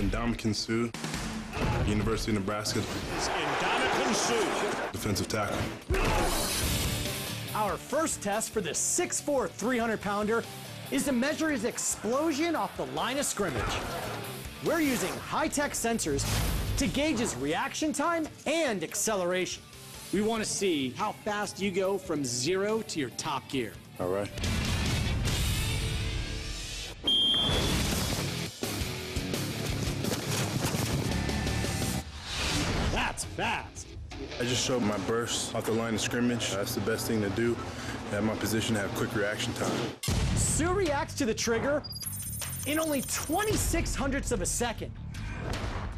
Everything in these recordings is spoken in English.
Ndamukong Suh, University of Nebraska. Ndamukong Suh, defensive tackle. Our first test for this 6'4", 300-pounder is to measure his explosion off the line of scrimmage. We're using high-tech sensors to gauge his reaction time and acceleration. We want to see how fast you go from zero to your top gear. All right. That's fast. I just showed my burst off the line of scrimmage. That's the best thing to do at my position, have quick reaction time. Suh reacts to the trigger in only 26 hundredths of a second.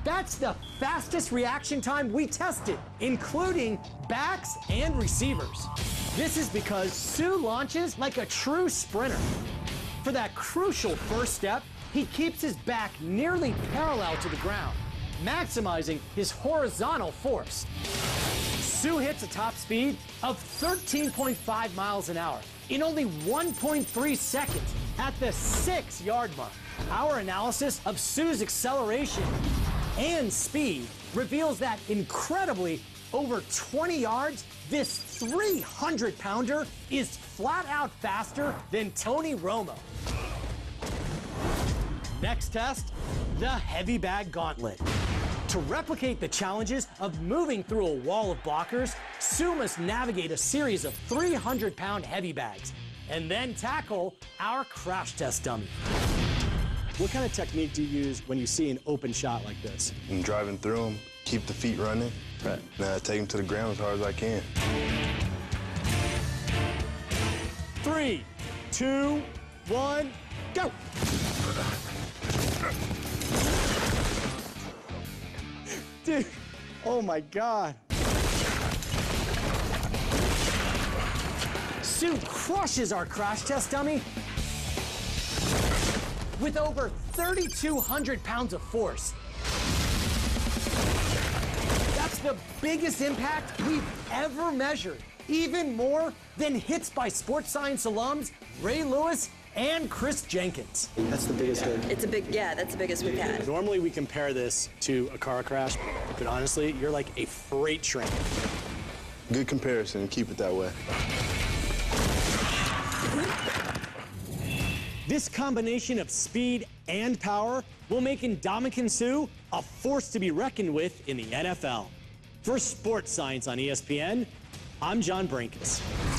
That's the fastest reaction time we tested, including backs and receivers. This is because Suh launches like a true sprinter. For that crucial first step, he keeps his back nearly parallel to the ground, maximizing his horizontal force. Suh hits a top speed of 13.5 miles an hour in only 1.3 seconds at the 6-yard mark. Our analysis of Suh's acceleration and speed reveals that incredibly, over 20 yards, this 300-pounder is flat out faster than Tony Romo. Next test, the heavy bag gauntlet. To replicate the challenges of moving through a wall of blockers, Suh must navigate a series of 300-pound heavy bags and then tackle our crash test dummy. What kind of technique do you use when you see an open shot like this? I'm driving through them, keep the feet running, right. And I take them to the ground as hard as I can. 3, 2, 1, go! Dude, oh my God. Suh crushes our crash test dummy with over 3,200 pounds of force. That's the biggest impact we've ever measured, even more than hits by Sport Science alums Ray Lewis and Chris Jenkins. That's the biggest hit. That's the biggest we've had. Normally we compare this to a car crash, but honestly, you're like a freight train. Good comparison, keep it that way. This combination of speed and power will make Ndamukong Suh a force to be reckoned with in the NFL. For Sports Science on ESPN, I'm John Brinkus.